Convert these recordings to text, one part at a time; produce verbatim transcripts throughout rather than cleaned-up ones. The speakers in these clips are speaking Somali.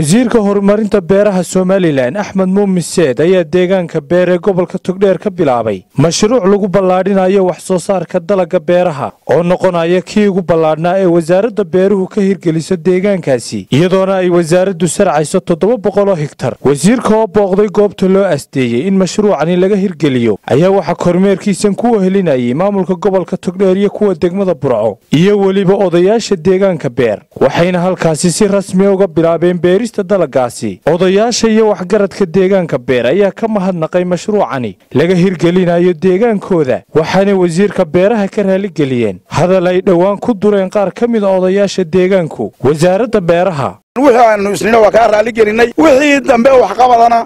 wasiirka horumarinta beeraha Soomaaliland Axmed Muumin Seed ayaa deegaanka beer ee gobolka Togdheer ka bilaabay mashruuc lagu ballaadhinayo wax soo saarka dalagga beeraha oo noqonaya kii ugu ballaadhnaa ee wasaaradda beeruhu ka hirgelisay deegaankaasi iyadoona ay wasaaraddu sarcayso todoba boqol oo hektar wasiirka oo booqday goobta loo asteeyay in mashruucani laga hirgeliyo ayaa waxa kormeerkiisan ku helinayay maamulka gobolka Togdheer iyo kuwa degmada Burco iyo waliba odayaasha deegaanka beer waxayna halkaasi si rasmi uga bilaabeen beerista dalagaasi odayaasha iyo waxgaradka deegaanka beer ayaa ka mahadnaqay mashruucani laga hirgelinayo deegaankooda waxaana wasiirka beeraha ka raali galiyeen hadal ay dhawaan ku dureen qaar kamid ah odayaasha deegaanku wasaaradda beeraha wixii aanu isnina waa ka raali galinay wixii dambe wax qabadana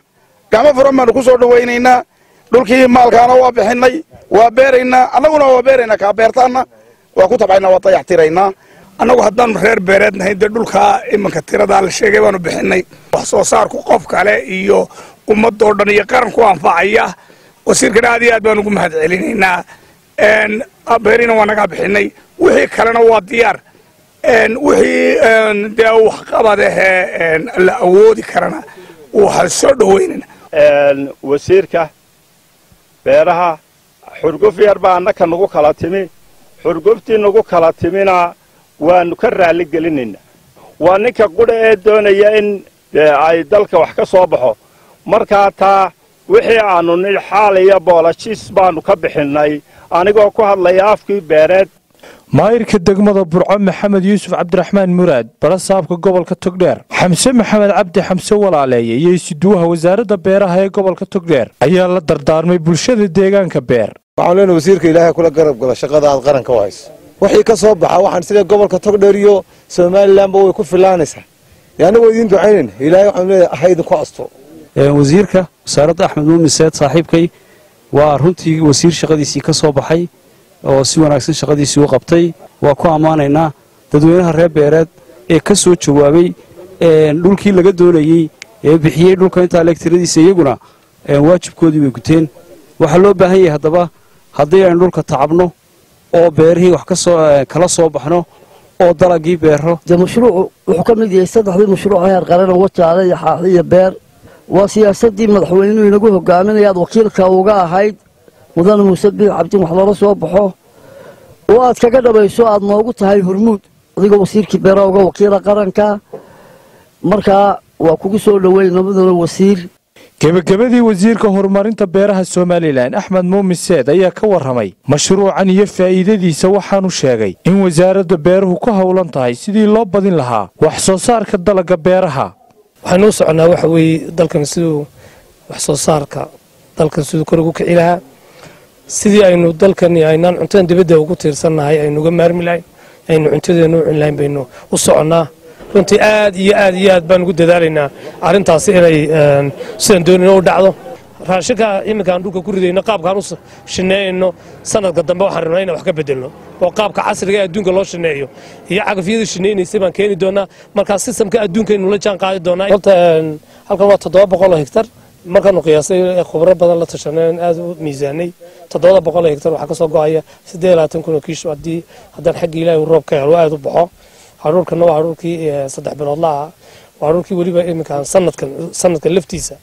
gama furmaan ku soo dhaweynayna dhulkii maalkaana waa bixinay waa beerayna anaguna waa beerayna ka beertaana waa ku tabayna waa tayaxtirayna أنا وحدنا خير برد نهيد دول خا إما كتير ده على الشيء جبانو بحناي وصار كوقف على إيو قمة دورنا يكرم قام فعيا وصير كده هذه أدوانو قم هذا علينا إن أبهرنا وانا كبحناي وهي كلنا واضيار إن وهي إن ده وحقبة ده إن الأوضي كلنا وحصل دوينن إن وصير كه برها حرقو في أربعة أنا كنوجو كلاتمي حرقو في نوجو كلاتمينا وأن كرر على الجليننا وأن كقولة دون يين عيدل كوحك صباحه مركاتا وحي عنو الحال يبغى لشيس بانو كبحناي أنا جوكوها الله يعافي برد مايرك الدقمة برعم محمد يوسف عبد الرحمن مراد برا صابك قبل كتقدر حمسة محمد عبد حمسة ولا عليه يسدوها وزارة بيرها قبل كتقدر أيها الله دردار ما يبلشة الدجاج كبير معلن وزير كإله كل جرب كل شقة على القرن كويس وحي كصباحه وحن سير قبل كتقدريو سمال لامبو ويكون في لانسه يعني ويدين دعين إلى يحمل حيد قاصته وزيرك صارت أحمد مومن سيد صاحبك وارهنتي وزير شقدي سي كصباحي وسوى ناقص شقدي سوى قبطي وكو عمانينا تدوينها الرب يرد كسوة شوابي لولكي لقد دولي بحيي لولكي انت على اكتردي سيقنا واجب كودي بيكوتين وحلو بهي هدبا هدي عن لولكي تعبنو oo beerhi wax ka soo kala soo baxno oo dalagii beero mashruuc wuxuu ka mid yahay saddexdii mashruuc ee qaran oo jaalay xaqiiqda beer waa siyaasadii madaxweynuhu inagu hogaaminaya wakiilka uga ahayd mudan musabbih cabdi maxmar soo baxo oo aad kaga dhabayso aad noogu tahay hormuud adigoo wasiirkii beeraha uga wakiilka qaranka marka waa kugu soo dhaweeyay nabadda wasiir gabagabadii wasiirka horumarinta beeraha Soomaaliland Axmed Muumin Seed ayaa ka warramay mashruucan iyo faa'iidadiisa waxaanu sheegay in wasaaradda beeruhu ku hawlan tahay sidii loo badin lahaa wax soo saarka dalagga beeraha waxaanu soconaa waxa weey dalkan sidoo wax soo saarka dalkan sidoo kor ugu kici lahaa sidii aynu dalkan aynaan cuntada dibadda ugu tiirsannahay aynu uga maarmi lahayn aynu cuntadeenu u cunlayn bayno u soconaa runtii aad iyo aad iyo aad baan ugu dadaalaynaa arintaas inay sidaan doonayno u dhacdo raashinka iminka aan dhulka ku ridayno qaabkaan u shineeyno sanadka dambe waxaan rabnaa inaan wax ka bedelno oo qaabka casriga ee adduunka loo shineeyo iyo cagafyada shineeynaysa baan keeni doonaa marka systemka adduunka inuu la jaan qaadi doonaa halkan waa todoba boqol hektar markaanu qiyaasay khubro badan la tashaneen aad u miisaanay todoba boqol hektar waxa ka soo go'aya siddeed iyo labaatan kun oo kiish haddii haddaan xagga Ilaahay uu roobka helo aad u baxo عروق كنا وعروق كي صدق بين الله وعروق كي وليبا إيه مكان صنّت كان صنّت كان لفتيسة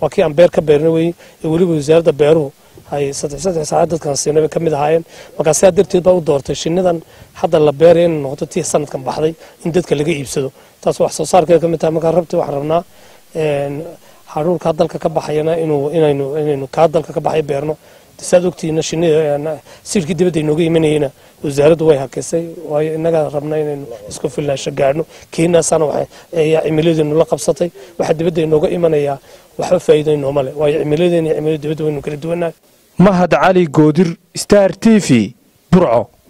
وكي عم بيركب بيرنوي وليبا وزارة بيرو هاي صدق صدق سعادة كان سينا بكمل هاين وكان سعادة تبى ودورته شنيدن حد الله بيرين نقطة تيه صنّت كان بحري إندت كان لقي يبسده تصوح صار كده كمتها مكان ربته وحرمنا عروق كادل ككب حينا إنه إنه إنه إنه كادل ككب حي بيرنو تسادوك تي نشيني يعني سير كده بدي نوجي من هنا وزارة وياها كسي وإننا ربنا إنه يسكن في الله شجعنا كينا صنوا يعملوا إنه لقب سطي واحد بدي نوجي إيمانه يا وحب فايدة إنه ماله ويعملوا إنه يعملوا بدو إنه كده دونا مهد علي قدر ستار تي في برعو.